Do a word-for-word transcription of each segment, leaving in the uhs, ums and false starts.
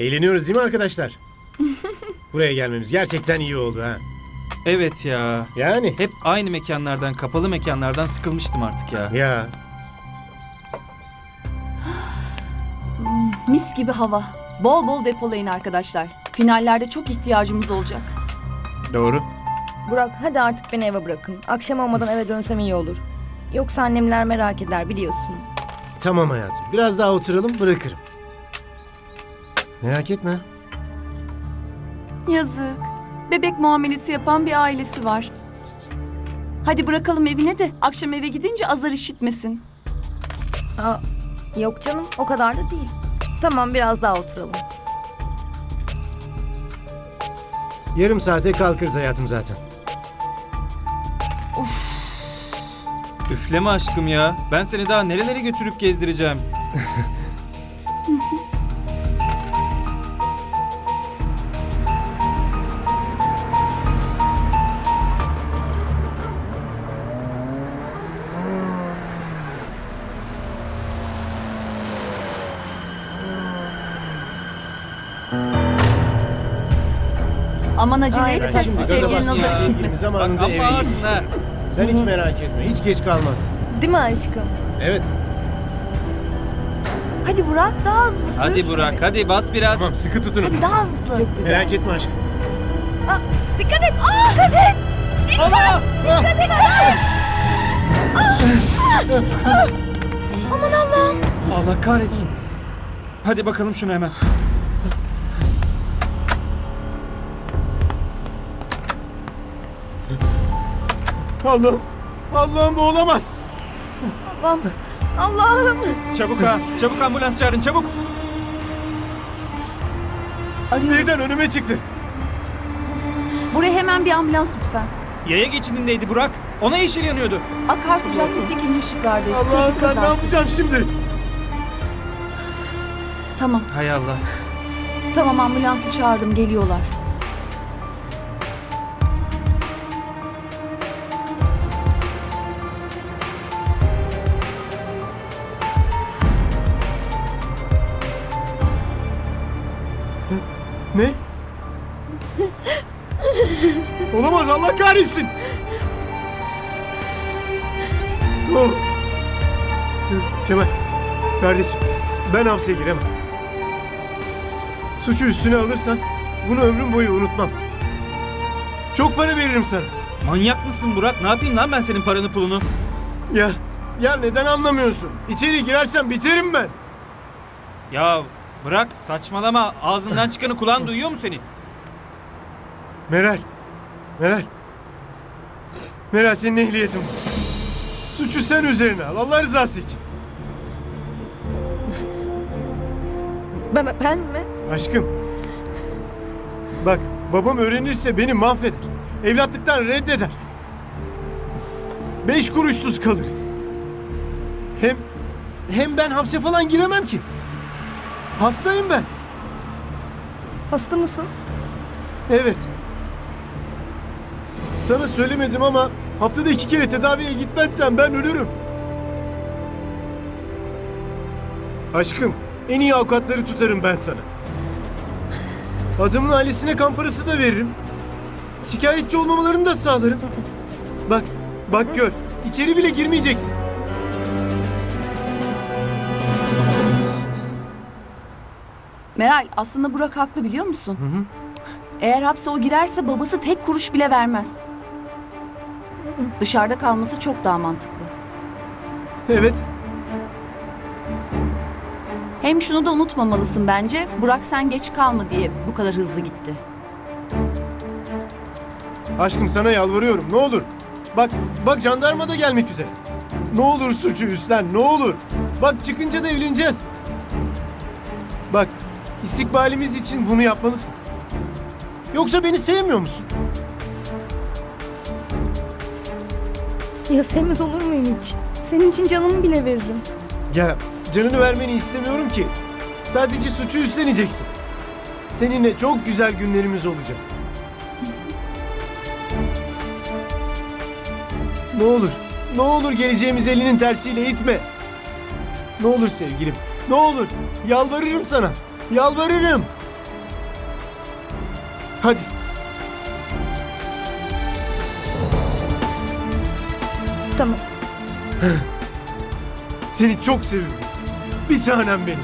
Eğleniyoruz değil mi arkadaşlar? Buraya gelmemiz gerçekten iyi oldu ha. Evet ya. Yani. Hep aynı mekanlardan, kapalı mekanlardan sıkılmıştım artık ya. Ya. Mis gibi hava. Bol bol depolayın arkadaşlar. Finallerde çok ihtiyacımız olacak. Doğru. Burak hadi artık beni eve bırakın. Akşam olmadan eve dönsem iyi olur. Yoksa annemler merak eder biliyorsun. Tamam hayatım. Biraz daha oturalım bırakırım. Merak etme. Yazık. Bebek muamelesi yapan bir ailesi var. Hadi bırakalım evine de akşam eve gidince azar işitmesin. Aa, yok canım o kadar da değil. Tamam biraz daha oturalım. Yarım saate kalkarız hayatım zaten. Of. Üfleme aşkım ya. Ben seni daha nerelere götürüp gezdireceğim. Aman acele et tabii. Sevgilinin azar işitmesin. Zamanında eve gitsin. Sen hiç merak etme. Hiç geç kalmazsın. Değil mi aşkım? Evet. Hadi Burak daha hızlı sür. Hadi Burak evet. Hadi bas biraz. Tamam sıkı tutunun. Hadi daha hızlı. Merak etme aşkım. Aa, dikkat et. Aa, dikkat et. Dikkat. Allah! Dikkat et. Aman Allah'ım. Allah kahretsin. Hadi bakalım şunu hemen. Allah'ım, Allah'ım bu olamaz. Allah'ım, Allah'ım. Çabuk ha, çabuk ambulans çağırın, çabuk. Arıyorum. Birden önüme çıktı. Buraya hemen bir ambulans lütfen. Yaya geçidindeydi Burak, ona yeşil yanıyordu. Akarsu Caddesi ikinci ışıklardayız. Allah'ım ben ne yapacağım şimdi? Tamam. Hay Allah. Tamam ambulansı çağırdım, geliyorlar. Ne? Olamaz Allah kahretsin. Oh. Kemal, kardeşim ben hapse giremem. Suçu üstüne alırsan bunu ömrüm boyu unutmam. Çok para veririm sana. Manyak mısın Burak? Ne yapayım lan ben senin paranı pulunu? Ya, ya neden anlamıyorsun? İçeri girersen biterim ben. Ya... Bırak saçmalama. Ağzından çıkanı kulağın duyuyor mu senin? Meral. Meral. Meral senin ehliyetin var. Suçu sen üzerine al. Allah rızası için. Ben, ben mi? Aşkım. Bak babam öğrenirse beni mahveder. Evlatlıktan reddeder. Beş kuruşsuz kalırız. Hem, hem ben hapse falan giremem ki. Hastayım ben. Hasta mısın? Evet. Sana söylemedim ama haftada iki kere tedaviye gitmezsen ben ölürüm. Aşkım, en iyi avukatları tutarım ben sana. Adamın ailesine kan parası da veririm. Şikayetçi olmamalarını da sağlarım. Bak, bak gör. İçeri bile girmeyeceksin. Meral aslında Burak haklı biliyor musun? Hı hı. Eğer hapse o girerse babası tek kuruş bile vermez. Hı hı. Dışarıda kalması çok daha mantıklı. Evet. Hem şunu da unutmamalısın bence. Burak sen geç kalma diye bu kadar hızlı gitti. Aşkım sana yalvarıyorum ne olur. Bak bak jandarma da gelmek üzere. Ne olur suçu üstlen ne olur. Bak çıkınca da evleneceğiz. Bak. İstikbalimiz için bunu yapmalısın. Yoksa beni sevmiyor musun? Ya sevmez olur muyum hiç? Senin için canımı bile veririm. Ya canını vermeni istemiyorum ki. Sadece suçu üstleneceksin. Seninle çok güzel günlerimiz olacak. Ne olur, ne olur geleceğimiz elinin tersiyle itme. Ne olur sevgilim, ne olur yalvarırım sana. Yalvarırım. Hadi. Tamam. Seni çok seviyorum. Bir tanem benim.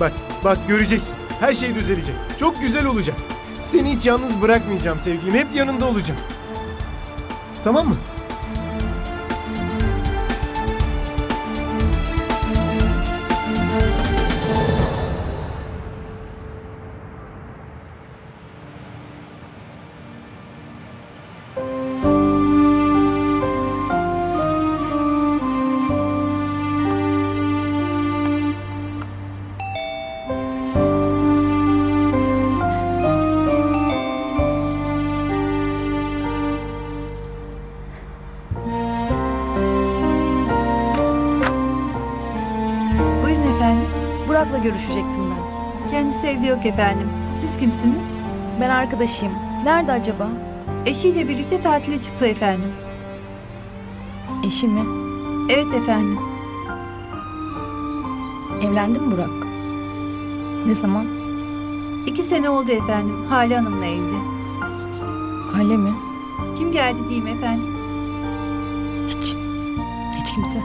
Bak, bak göreceksin. Her şey düzelecek. Çok güzel olacak. Seni hiç yalnız bırakmayacağım sevgilim. Hep yanında olacağım. Tamam mı? Görüşecektim ben. Kendisi evde yok efendim. Siz kimsiniz? Ben arkadaşıyım. Nerede acaba? Eşiyle birlikte tatile çıktı efendim. Eşi mi? Evet efendim. Evlendi mi Burak? Ne zaman? İki sene oldu efendim. Hale Hanım'la evli. Hale mi? Kim geldi diyeyim efendim? Hiç. Hiç kimse.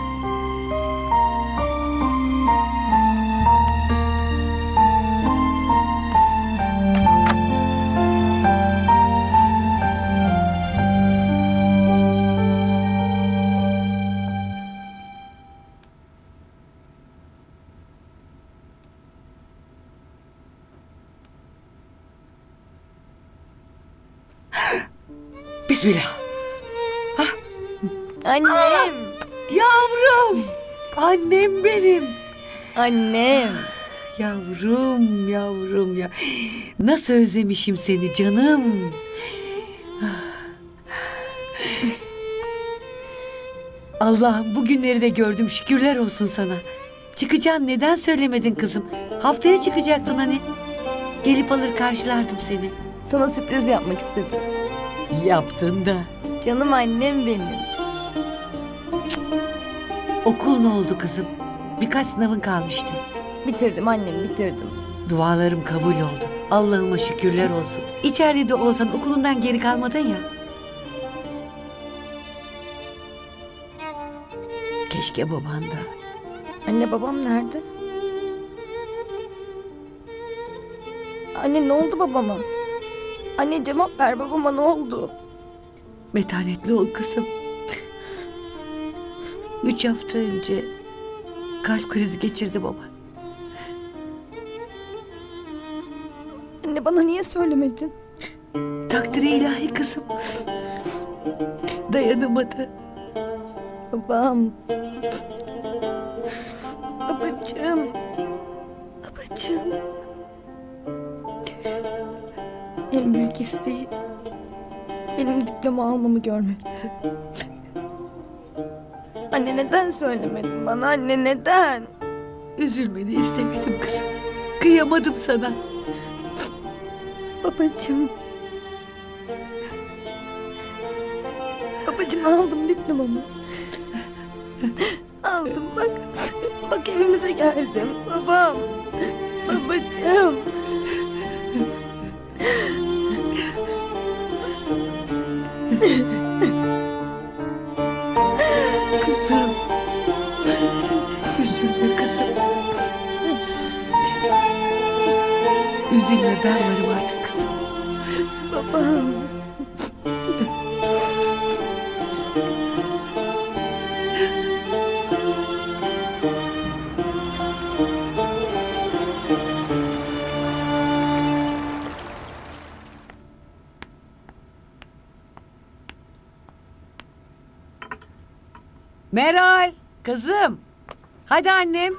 Bismillah. Ha? Annem. Aa, yavrum. Annem benim. Annem. Yavrum, yavrum ya. Nasıl özlemişim seni canım. Allah'ım bu günleri de gördüm, şükürler olsun sana. Çıkacağım, neden söylemedin kızım? Haftaya çıkacaktın hani. Gelip alır karşılardım seni. Sana sürpriz yapmak istedim. Yaptın da. Canım annem benim. Okul ne oldu kızım? Birkaç sınavın kalmıştı. Bitirdim annem, bitirdim. Dualarım kabul oldu. Allah'ıma şükürler olsun. İçeride de olsan okulundan geri kalmadın ya. Keşke baban da. Anne babam nerede? Anne ne oldu babama? Anne cevap ver, babama ne oldu? Metanetli ol kızım. Üç hafta önce kalp krizi geçirdi baba. Anne bana niye söylemedin? Takdiri ilahi kızım. Dayanamadı. Babam. Babacığım. Babacığım. En büyük isteği benim diploma almamı görmekti. Anne neden söylemedin bana? Anne neden? Üzülmeni istemedim kızım. Kıyamadım sana. Babacığım. Babacığım aldım diplomamı. Aldım bak. Bak evimize geldim. Babam. Babacığım. Kızım. Üzülme kızım. Üzülme, ben varım artık kızım. Babam. Meral, kızım. Hadi annem.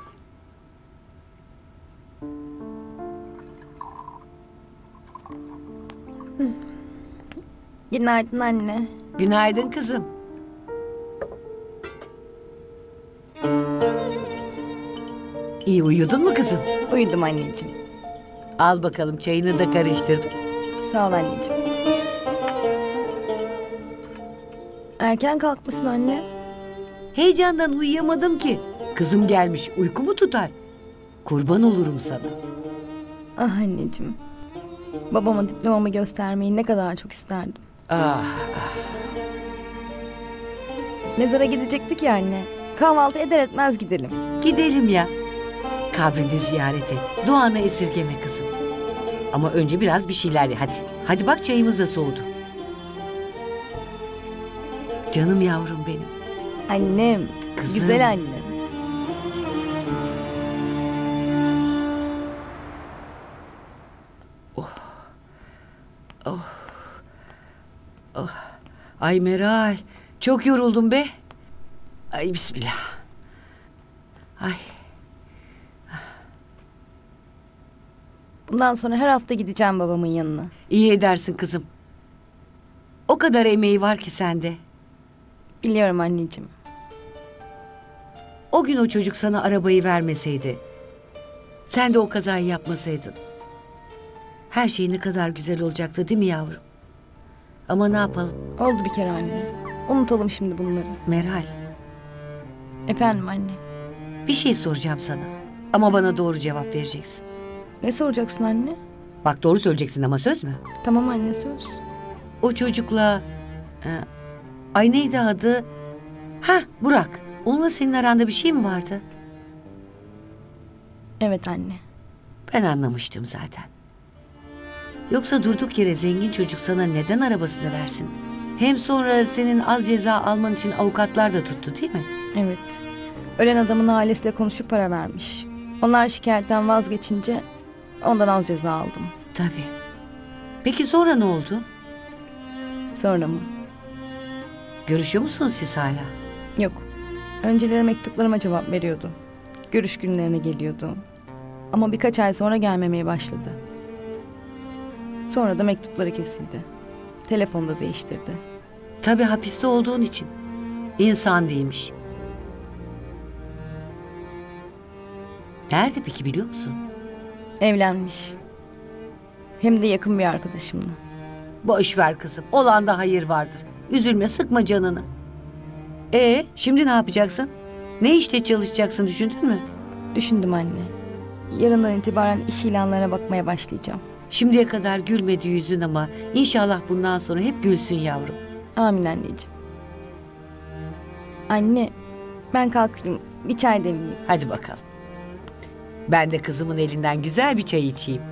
Günaydın anne. Günaydın kızım. İyi uyudun mu kızım? Uyudum anneciğim. Al bakalım, çayını da karıştırdım. Sağ ol anneciğim. Erken kalkmışsın anne. Heyecandan uyuyamadım ki. Kızım gelmiş, uykumu tutar. Kurban olurum sana. Ah anneciğim. Babama diplomamı göstermeyi ne kadar çok isterdim. Ah. Mezara gidecektik ya anne. Kahvaltı eder etmez gidelim. Gidelim ya. Kabrini ziyaret et. Duanı esirgeme kızım. Ama önce biraz bir şeyler ye hadi. Hadi bak çayımız da soğudu. Canım yavrum benim. Annem. Kızım. Güzel annem. Oh. Oh. Oh. Ay Meral. Çok yoruldum be. Ay bismillah. Ay. Bundan sonra her hafta gideceğim babamın yanına. İyi edersin kızım. O kadar emeği var ki sende. Biliyorum anneciğim. O gün o çocuk sana arabayı vermeseydi, sen de o kazayı yapmasaydın, her şey ne kadar güzel olacaktı değil mi yavrum? Ama ne yapalım? Oldu bir kere anne. Unutalım şimdi bunları. Meral. Efendim anne. Bir şey soracağım sana. Ama bana doğru cevap vereceksin. Ne soracaksın anne? Bak doğru söyleyeceksin ama söz mü? Tamam anne söz. O çocukla... E, ay neydi adı? Ha Burak. Onunla senin aranda bir şey mi vardı? Evet anne. Ben anlamıştım zaten. Yoksa durduk yere zengin çocuk sana neden arabasını versin? Hem sonra senin az ceza alman için avukatlar da tuttu değil mi? Evet. Ölen adamın ailesiyle konuşup para vermiş. Onlar şikayetten vazgeçince... Ondan az ceza aldım. Tabii. Peki sonra ne oldu? Sonra mı? Görüşüyor musunuz siz hala? Yok. Önceleri mektuplarıma cevap veriyordu. Görüş günlerine geliyordu. Ama birkaç ay sonra gelmemeye başladı. Sonra da mektupları kesildi. Telefonu da değiştirdi. Tabii hapiste olduğun için. İnsan değilmiş. Nerede peki biliyor musun? Evlenmiş. Hem de yakın bir arkadaşımla. Boş ver kızım. Olanda hayır vardır. Üzülme, sıkma canını. Ee, şimdi ne yapacaksın? Ne işte çalışacaksın düşündün mü? Düşündüm anne. Yarından itibaren iş ilanlarına bakmaya başlayacağım. Şimdiye kadar gülmedi yüzün ama inşallah bundan sonra hep gülsün yavrum. Amin anneciğim. Anne, ben kalkayım. Bir çay demleyeyim. Hadi bakalım. Ben de kızımın elinden güzel bir çay içeyim.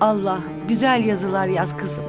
Allah güzel yazılar yaz kızım.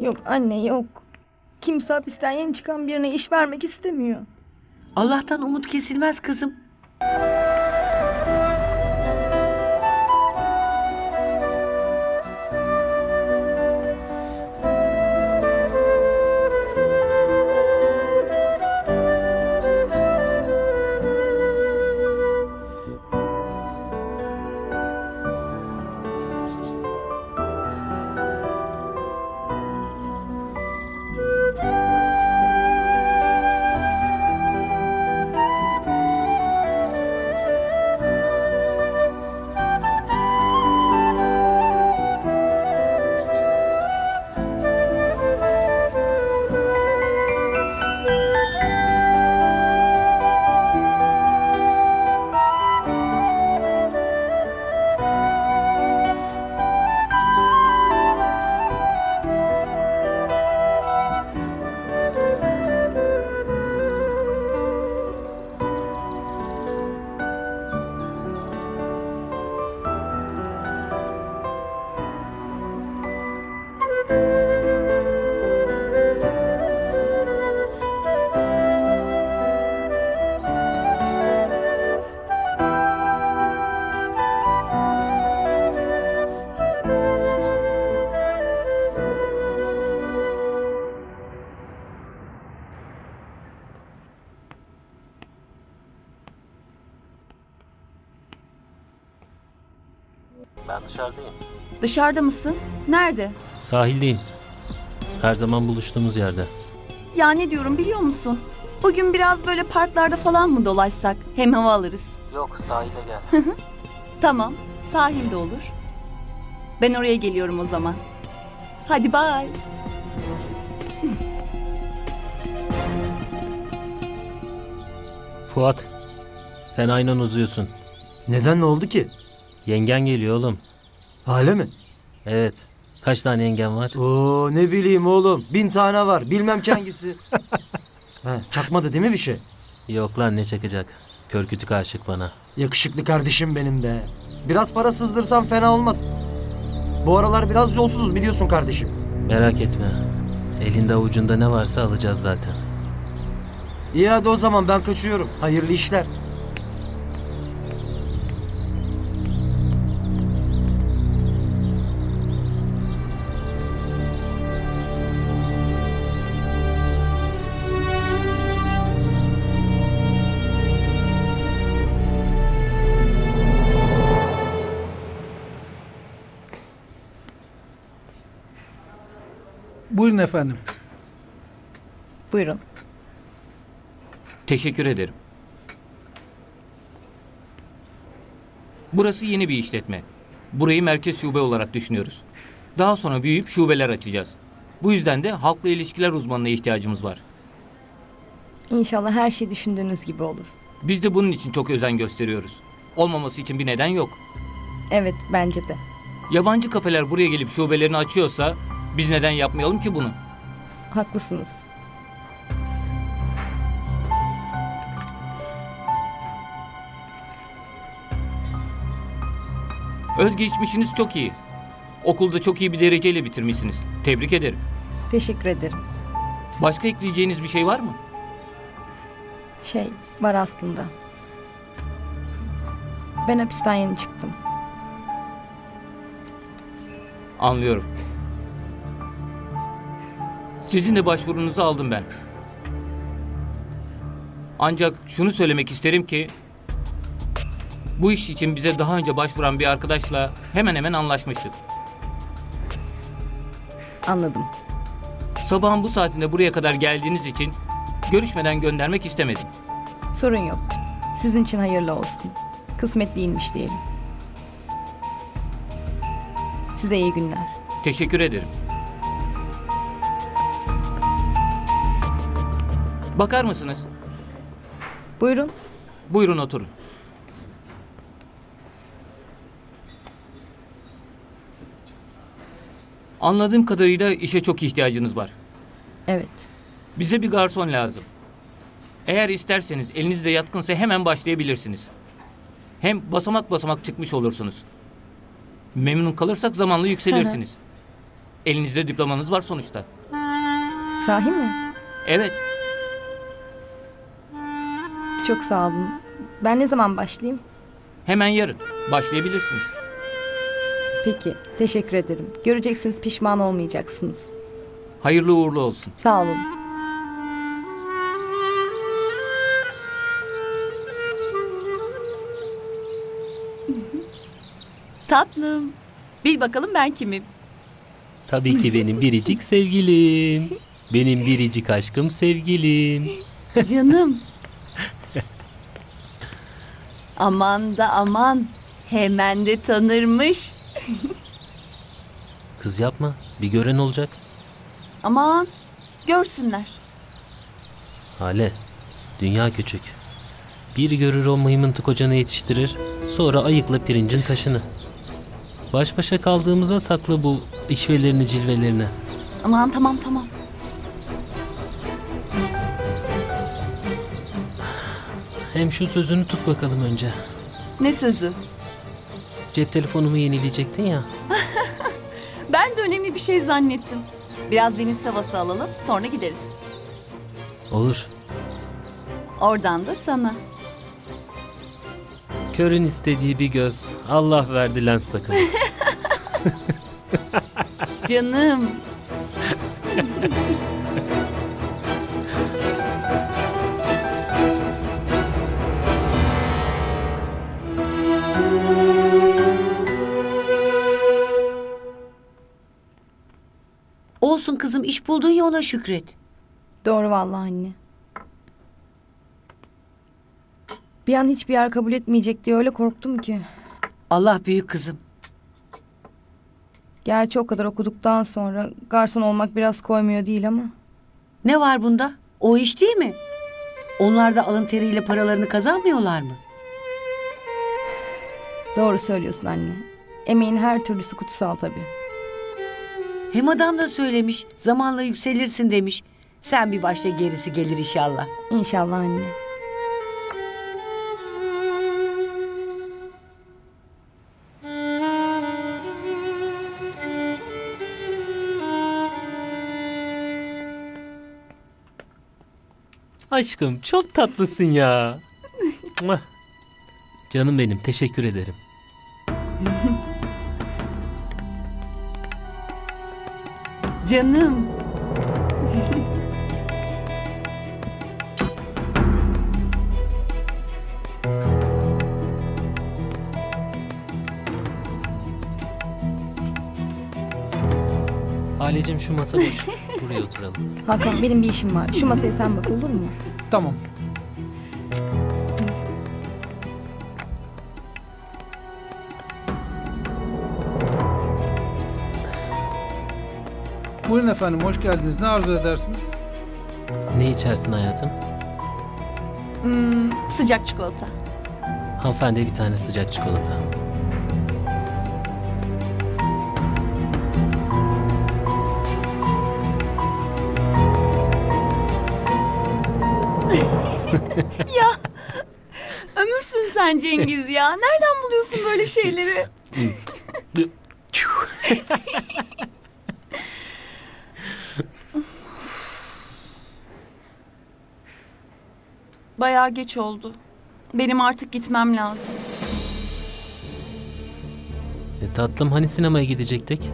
Yok anne yok. Kimse hapisten yeni çıkan birine iş vermek istemiyor. Allah'tan umut kesilmez kızım. Ben dışarıdayım. Dışarıda mısın? Nerede? Sahildeyim. Her zaman buluştuğumuz yerde. Ya ne diyorum biliyor musun? Bugün biraz böyle parklarda falan mı dolaşsak? Hem hava alırız. Yok, sahile gel. Tamam, sahilde olur. Ben oraya geliyorum o zaman. Hadi bye. Fuat, sen aynen uzuyorsun. Neden, ne oldu ki? Yengen geliyor oğlum. Hale mi? Evet. Kaç tane yengen var? Oo, ne bileyim oğlum. Bin tane var. Bilmem ki hangisi. Ha, çakmadı değil mi bir şey? Yok lan, ne çakacak? Körkütük aşık bana. Yakışıklı kardeşim benim de. Biraz para sızdırsam fena olmaz. Bu aralar biraz yolsuzuz biliyorsun kardeşim. Merak etme. Elinde avucunda ne varsa alacağız zaten. İyi hadi o zaman, ben kaçıyorum. Hayırlı işler. Buyurun efendim. Buyurun. Teşekkür ederim. Burası yeni bir işletme. Burayı merkez şube olarak düşünüyoruz. Daha sonra büyüyüp şubeler açacağız. Bu yüzden de halkla ilişkiler uzmanına ihtiyacımız var. İnşallah her şey düşündüğünüz gibi olur. Biz de bunun için çok özen gösteriyoruz. Olmaması için bir neden yok. Evet, bence de. Yabancı kafeler buraya gelip şubelerini açıyorsa... Biz neden yapmayalım ki bunu? Haklısınız. Özgeçmişiniz çok iyi. Okulda çok iyi bir dereceyle bitirmişsiniz. Tebrik ederim. Teşekkür ederim. Başka ekleyeceğiniz bir şey var mı? Şey var aslında. Ben hapisten yeni çıktım. Anlıyorum. Sizin de başvurunuzu aldım ben. Ancak şunu söylemek isterim ki... Bu iş için bize daha önce başvuran bir arkadaşla hemen hemen anlaşmıştık. Anladım. Sabahın bu saatinde buraya kadar geldiğiniz için görüşmeden göndermek istemedim. Sorun yok. Sizin için hayırlı olsun. Kısmet değilmiş diyelim. Size iyi günler. Teşekkür ederim. Bakar mısınız? Buyurun. Buyurun oturun. Anladığım kadarıyla işe çok ihtiyacınız var. Evet. Bize bir garson lazım. Eğer isterseniz elinizde yatkınsa hemen başlayabilirsiniz. Hem basamak basamak çıkmış olursunuz. Memnun kalırsak zamanla yükselirsiniz. Hı hı. Elinizde diplomanız var sonuçta. Sahi mi? Evet. Çok sağ olun. Ben ne zaman başlayayım? Hemen yarın. Başlayabilirsiniz. Peki. Teşekkür ederim. Göreceksiniz, pişman olmayacaksınız. Hayırlı uğurlu olsun. Sağ olun. Tatlım. Bil bakalım ben kimim? Tabii ki benim biricik sevgilim. Benim biricik aşkım sevgilim. Canım. Aman da aman, hemen de tanırmış. Kız yapma, bir gören olacak. Aman, görsünler. Hale, dünya küçük. Bir görür o mıymıntık hocanı yetiştirir, sonra ayıkla pirincin taşını. Baş başa kaldığımıza saklı bu işvelerini cilvelerini. Aman tamam tamam. Hem şu sözünü tut bakalım önce. Ne sözü? Cep telefonumu yenileyecektin ya. Ben de önemli bir şey zannettim. Biraz deniz havası alalım, sonra gideriz. Olur. Oradan da sana. Körün istediği bir göz. Allah verdi lens takımı. Canım. Sonuç buldun ya, ona şükret. Doğru vallahi anne. Bir an hiçbir yer kabul etmeyecek diye öyle korktum ki. Allah büyük kızım. Gerçi o kadar okuduktan sonra garson olmak biraz koymuyor değil ama. Ne var bunda? O iş değil mi? Onlar da alın teriyle paralarını kazanmıyorlar mı? Doğru söylüyorsun anne. Emeğin her türlüsü kutsal tabii. Hem adam da söylemiş, zamanla yükselirsin demiş. Sen bir başla, gerisi gelir inşallah. İnşallah anne. Aşkım çok tatlısın ya. Canım benim, teşekkür ederim. Canım. Halicim, şu masa boş. Buraya oturalım. Hakan, benim bir işim var. Şu masaya sen bak, olur mu? Tamam. Buyurun efendim, hoş geldiniz. Ne arzu edersiniz? Ne içersin hayatım? Hmm, sıcak çikolata. Hanımefendi, bir tane sıcak çikolata. Ya ömürsün sen Cengiz ya. Nereden buluyorsun böyle şeyleri? Bayağı geç oldu. Benim artık gitmem lazım. E tatlım, hani sinemaya gidecektik?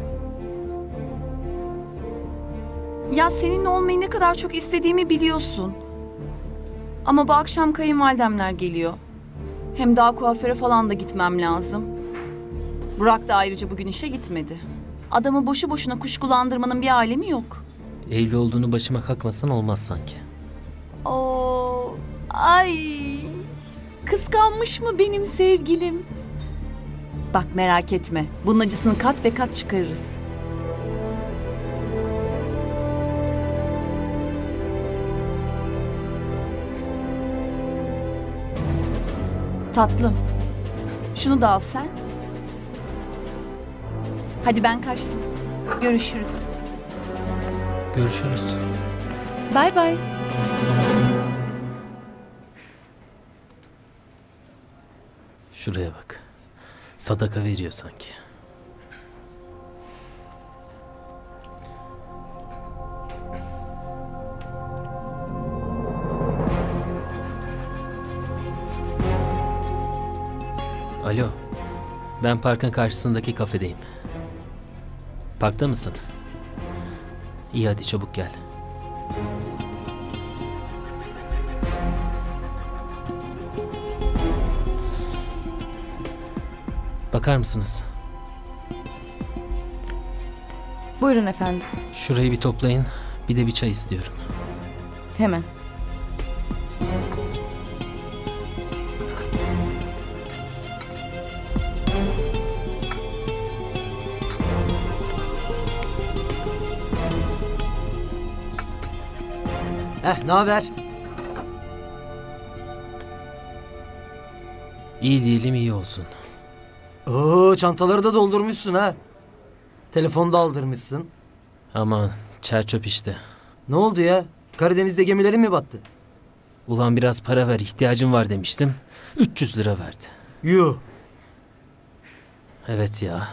Ya seninle olmayı ne kadar çok istediğimi biliyorsun. Ama bu akşam kayınvalidemler geliyor. Hem daha kuaföre falan da gitmem lazım. Burak da ayrıca bugün işe gitmedi. Adamı boşu boşuna kuşkulandırmanın bir alemi yok. Evli olduğunu başıma kakmasan olmaz sanki. Oo, ay, kıskanmış mı benim sevgilim? Bak merak etme, bunun acısını kat be kat çıkarırız. Tatlım, şunu da al sen. Hadi ben kaçtım. Görüşürüz. Görüşürüz. Bay bay. Şuraya bak. Sadaka veriyor sanki. Alo, ben parkın karşısındaki kafedeyim. Parkta mısın? İyi, hadi çabuk gel. Bakar mısınız? Buyurun efendim. Şurayı bir toplayın, bir de bir çay istiyorum. Hemen. Heh, ne haber? İyi diyelim, iyi olsun. Oo, çantaları da doldurmuşsun ha. Telefonu da aldırmışsın. Aman, çerçöp işte. Ne oldu ya? Karadeniz'de gemilerin mi battı? Ulan biraz para ver, ihtiyacım var demiştim. üç yüz lira verdi. Yuh. Evet ya.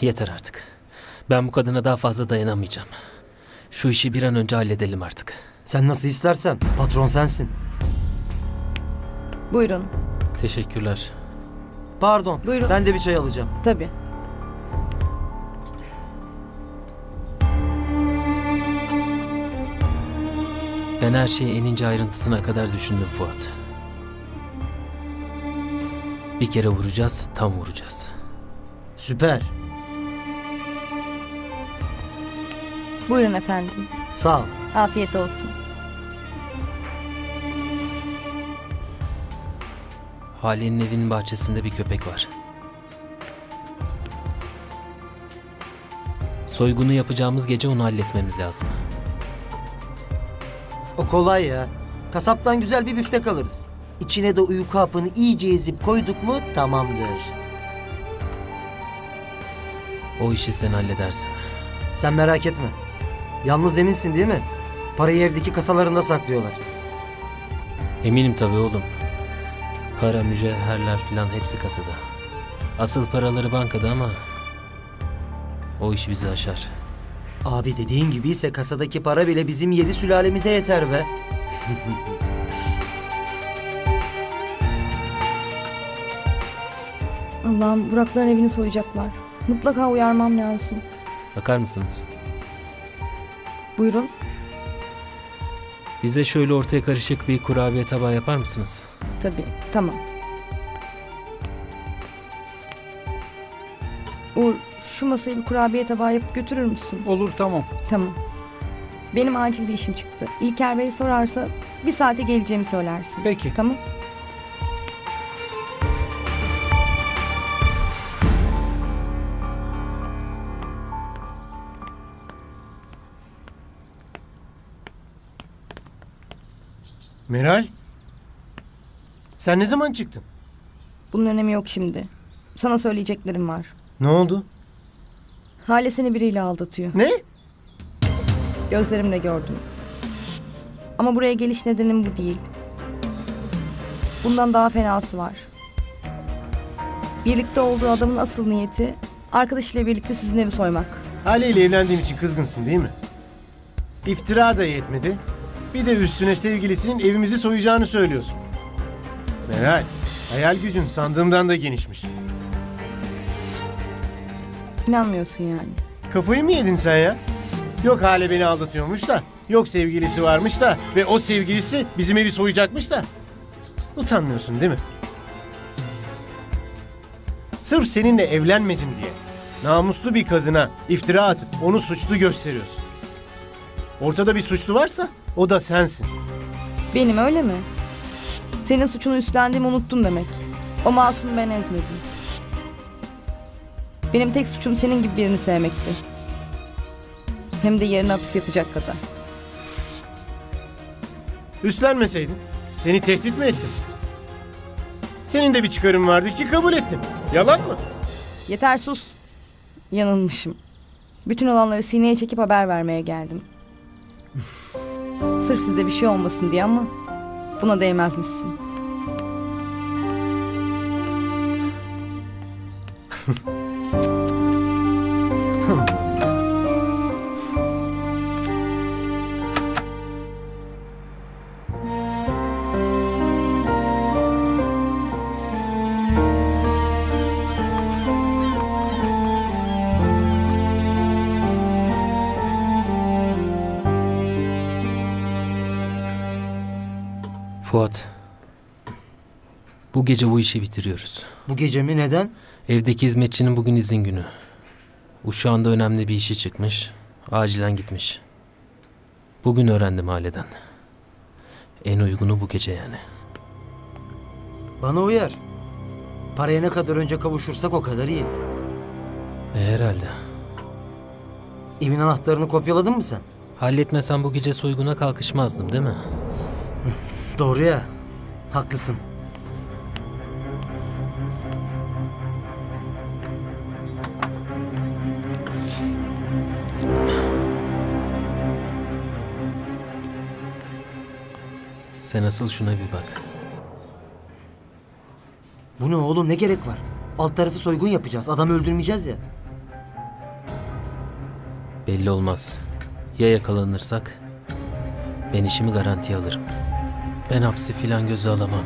Yeter artık. Ben bu kadına daha fazla dayanamayacağım. Şu işi bir an önce halledelim artık. Sen nasıl istersen. Patron sensin. Buyurun. Teşekkürler. Pardon. Buyurun. Ben de bir çay alacağım. Tabii. Ben her şeyi en ince ayrıntısına kadar düşündüm Fuat. Bir kere vuracağız, tam vuracağız. Süper. Buyurun efendim. Sağ ol. Afiyet olsun. Hale'nin evinin bahçesinde bir köpek var. Soygunu yapacağımız gece onu halletmemiz lazım. O kolay ya. Kasaptan güzel bir biftek alırız. İçine de uyku hapını iyice ezip koyduk mu tamamdır. O işi sen halledersin. Sen merak etme. Yalnız eminsin değil mi? Parayı evdeki kasalarında saklıyorlar. Eminim tabii oğlum. Para, mücevherler filan hepsi kasada. Asıl paraları bankada ama o iş bizi aşar. Abi dediğin gibi ise kasadaki para bile bizim yedi sülalemize yeter be. Allah'ım, Burakların evini soyacaklar. Mutlaka uyarmam lazım. Bakar mısınız? Buyurun. Bize şöyle ortaya karışık bir kurabiye tabağı yapar mısınız? Tabii, tamam. Uğur, şu masaya bir kurabiye tabağı yapıp götürür müsün? Olur, tamam. Tamam. Benim acil bir işim çıktı. İlker Bey sorarsa bir saate geleceğimi söylersin. Peki. Tamam. Meral, sen ne zaman çıktın? Bunun önemi yok şimdi. Sana söyleyeceklerim var. Ne oldu? Hale seni biriyle aldatıyor. Ne? Gözlerimle gördüm. Ama buraya geliş nedenim bu değil. Bundan daha fenası var. Birlikte olduğu adamın asıl niyeti arkadaşıyla birlikte sizin evi soymak. Hale ile evlendiğim için kızgınsın değil mi? İftira da yetmedi. Bir de üstüne sevgilisinin evimizi soyacağını söylüyorsun. Meral, hayal gücün sandığımdan da genişmiş. İnanmıyorsun yani. Kafayı mı yedin sen ya? Yok Hale beni aldatıyormuş da, yok sevgilisi varmış da ve o sevgilisi bizim evi soyacakmış da. Utanmıyorsun değil mi? Sırf seninle evlenmedin diye namuslu bir kadına iftira atıp onu suçlu gösteriyorsun. Ortada bir suçlu varsa o da sensin. Benim öyle mi? Senin suçunu üstlendiğimi unuttum demek. O masumu ben ezmedim. Benim tek suçum senin gibi birini sevmekti. Hem de yerine hapis yatacak kadar. Üstlenmeseydin seni tehdit mi ettim? Senin de bir çıkarın vardı ki kabul ettim. Yalan mı? Yeter, sus. Yanılmışım. Bütün olanları sineye çekip haber vermeye geldim. Sırf sizde bir şey olmasın diye, ama buna değmezmişsin. Fuat, bu gece bu işi bitiriyoruz. Bu gece mi? Neden? Evdeki hizmetçinin bugün izin günü. Uşağında önemli bir işi çıkmış, acilen gitmiş. Bugün öğrendim Hale'den. En uygunu bu gece yani. Bana uyar. Paraya ne kadar önce kavuşursak o kadar iyi. E, herhalde. Evin anahtarını kopyaladın mı sen? Halletmesen bu gece soyguna kalkışmazdım değil mi? Doğru ya, haklısın. Sen asıl şuna bir bak. Bu ne oğlum, ne gerek var? Alt tarafı soygun yapacağız, adamı öldürmeyeceğiz ya. Belli olmaz. Ya yakalanırsak? Ben işimi garantiye alırım. Ben hapsi filan göze alamam.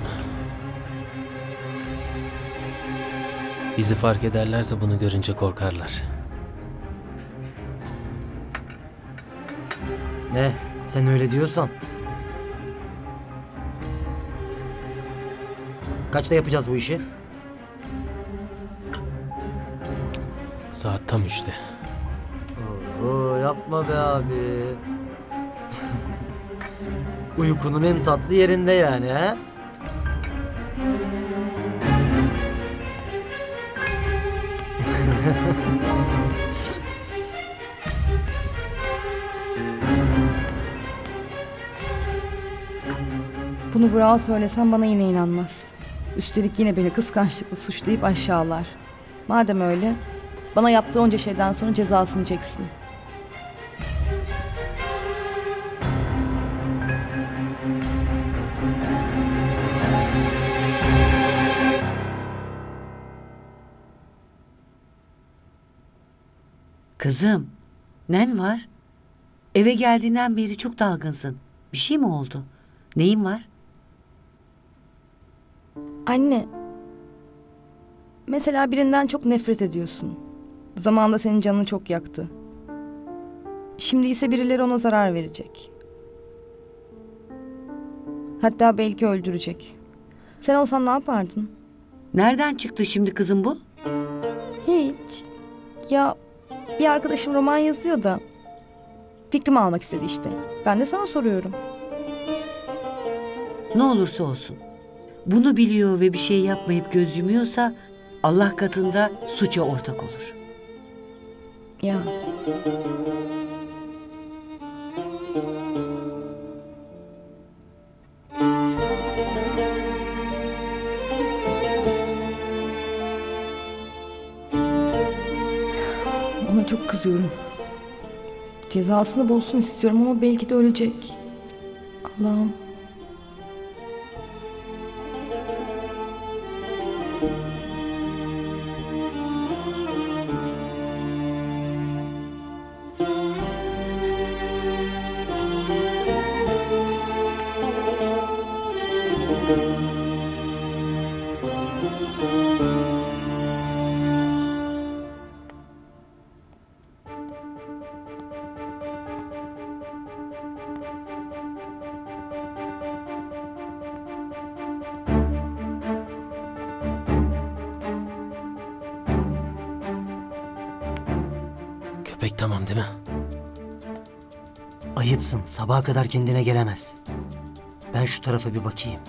Bizi fark ederlerse bunu görünce korkarlar. Ne? Sen öyle diyorsan. Kaçta yapacağız bu işi? Saat tam üçte. Oo, yapma be abi. Uykunun en tatlı yerinde yani ha? Bunu Burak'a söylesem bana yine inanmaz. Üstelik yine beni kıskançlıkla suçlayıp aşağılar. Madem öyle, bana yaptığı onca şeyden sonra cezasını çeksin. Kızım, nen var? Eve geldiğinden beri çok dalgınsın. Bir şey mi oldu? Neyin var? Anne, mesela birinden çok nefret ediyorsun. Bu zamanda senin canını çok yaktı. Şimdi ise birileri ona zarar verecek. Hatta belki öldürecek. Sen olsan ne yapardın? Nereden çıktı şimdi kızım bu? Hiç. Ya bir arkadaşım roman yazıyor da fikrimi almak istedi işte. Ben de sana soruyorum. Ne olursa olsun, bunu biliyor ve bir şey yapmayıp göz yumuyorsa Allah katında suça ortak olur. Ya. Ona çok kızıyorum. Cezasını bulsun istiyorum ama belki de ölecek. Allah'ım. Köpek tamam değil mi? Ayıpsın. Sabaha kadar kendine gelemez. Ben şu tarafa bir bakayım.